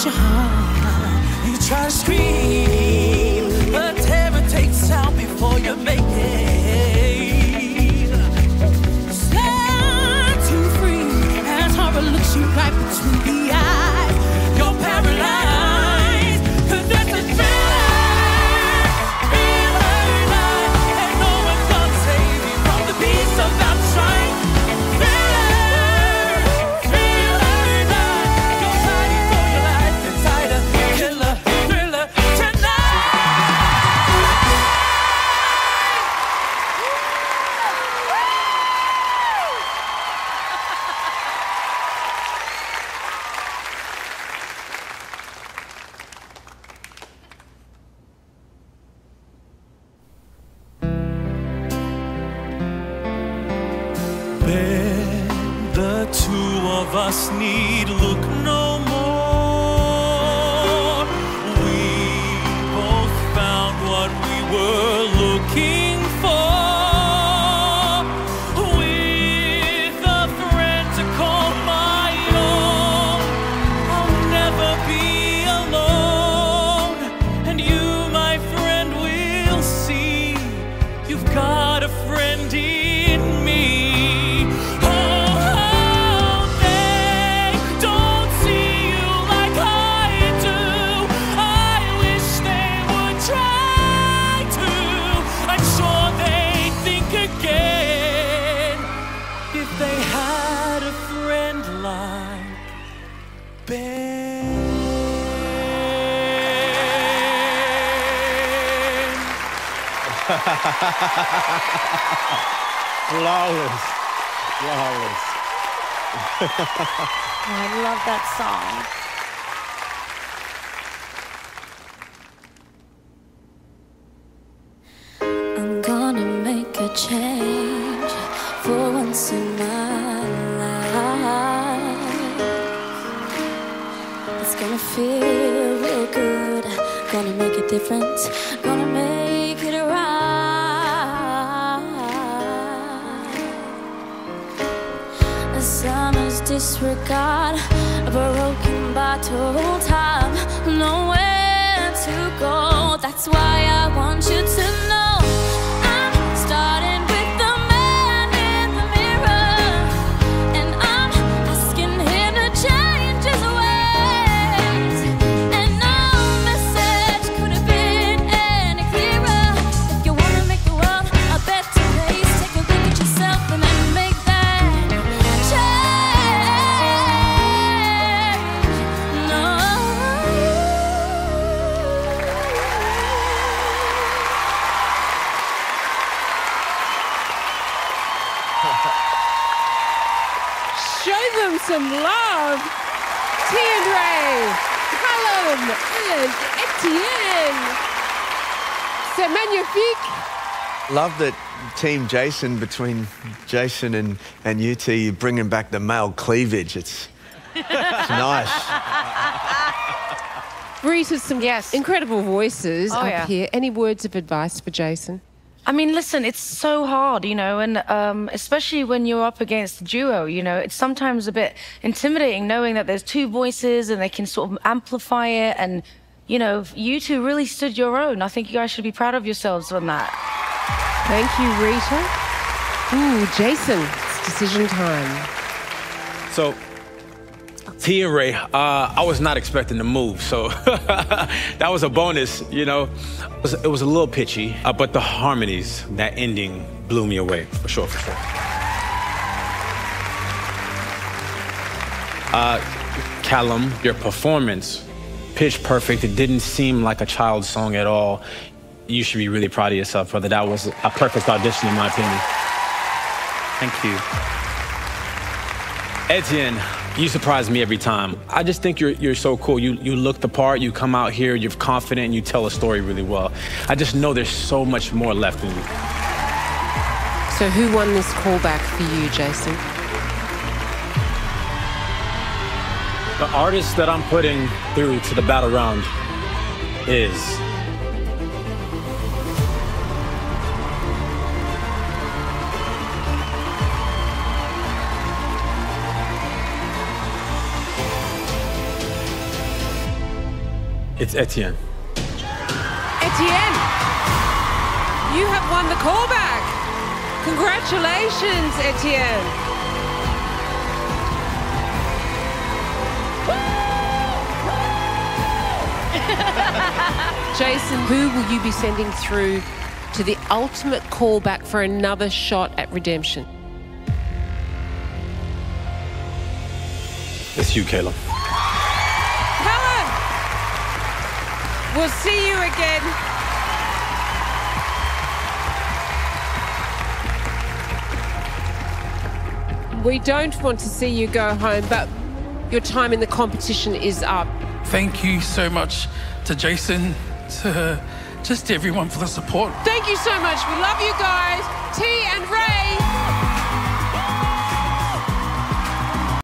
at your heart. You try to scream, but terror takes out before you make it. Set you free as horror looks you right between the eyes. You're paralyzed, 'cause that's the feeling in her life, and no one's gonna save you from the beast of outside. Flawless. Flawless. Oh, I love that song. I'm gonna make a change for once in my life. It's gonna feel real good. Gonna make a difference. Gonna make it right. Summer's disregard of a broken bottle, time nowhere to go. That's why I want you to know I'm starting with the man in the mirror, and I'm asking him to change his ways. And no message could have been any clearer. If you wanna make the world a better place, take a look at yourself and then make some love. Tee and Raye, Callum, Etienne, c'est magnifique. Love that Team Jason, between Jason and you, Tee, you're bringing back the male cleavage. It's nice. Rita's some incredible voices up here. Any words of advice for Jason? I mean, listen, it's so hard, you know, and especially when you're up against a duo, you know, it's sometimes a bit intimidating knowing that there's two voices and they can sort of amplify it. And, you know, you two really stood your own. I think you guys should be proud of yourselves on that. Thank you, Rita. Ooh, Jason, it's decision time. So, Tee and Raye, I was not expecting to move, so that was a bonus, you know. It was a little pitchy, but the harmonies, that ending blew me away, for sure, for sure. Callum, your performance, pitch perfect. It didn't seem like a child's song at all. You should be really proud of yourself, brother. That was a perfect audition, in my opinion. Thank you. Etienne, you surprise me every time. I just think you're so cool. You look the part, you come out here, you're confident, and you tell a story really well. I just know there's so much more left in you. So who won this callback for you, Jason? The artist that I'm putting through to the battle round is... It's Etienne. Etienne, you have won the callback. Congratulations, Etienne. Jason, who will you be sending through to the ultimate callback for another shot at redemption? It's you, Callum. Callum! We'll see you again. We don't want to see you go home, but your time in the competition is up. Thank you so much to Jason, to everyone for the support. Thank you so much. We love you guys. Tee and Raye.